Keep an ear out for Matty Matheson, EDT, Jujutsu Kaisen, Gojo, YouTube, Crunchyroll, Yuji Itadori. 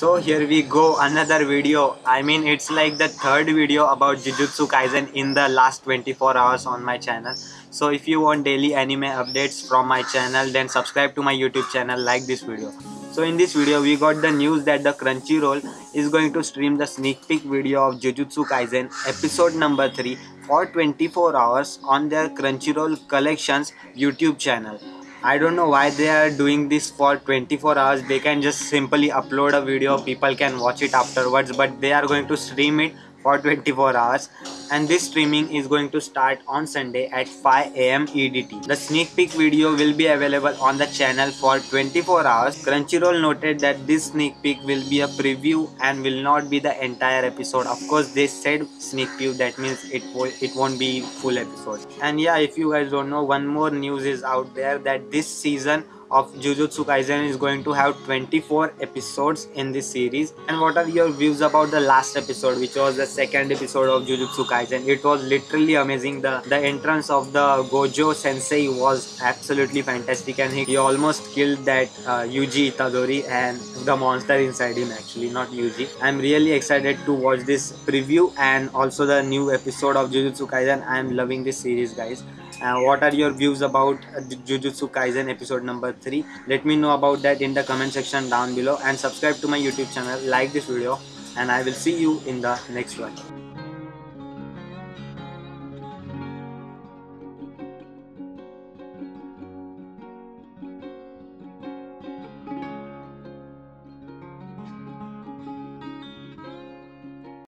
So here we go, another video. I mean, it's like the third video about Jujutsu Kaisen in the last 24 hours on my channel. So if you want daily anime updates from my channel, then subscribe to my YouTube channel, like this video. So in this video, we got the news that the Crunchyroll is going to stream the sneak peek video of Jujutsu Kaisen episode number 3 for 24 hours on their Crunchyroll Collections YouTube channel. I don't know why they are doing this for 24 hours. They can just simply upload a video, people can watch it afterwards, but they are going to stream it for 24 hours. And this streaming is going to start on Sunday at 5 AM EDT. The sneak peek video will be available on the channel for 24 hours. Crunchyroll noted that this sneak peek will be a preview and will not be the entire episode. Of course, they said sneak peek, that means it won't be full episode. And yeah, if you guys don't know, one more news is out there that this season of Jujutsu Kaisen is going to have 24 episodes in this series. And what are your views about the last episode, which was the second episode of Jujutsu Kaisen? It was literally amazing. The entrance of the Gojo sensei was absolutely fantastic, and he almost killed that Yuji Itadori and the monster inside him, actually not Yuji. I'm really excited to watch this preview and also the new episode of Jujutsu Kaisen. I'm loving this series, guys. What are your views about Jujutsu Kaisen episode number 3? Let me know about that in the comment section down below, and subscribe to my YouTube channel, like this video, and I will see you in the next one.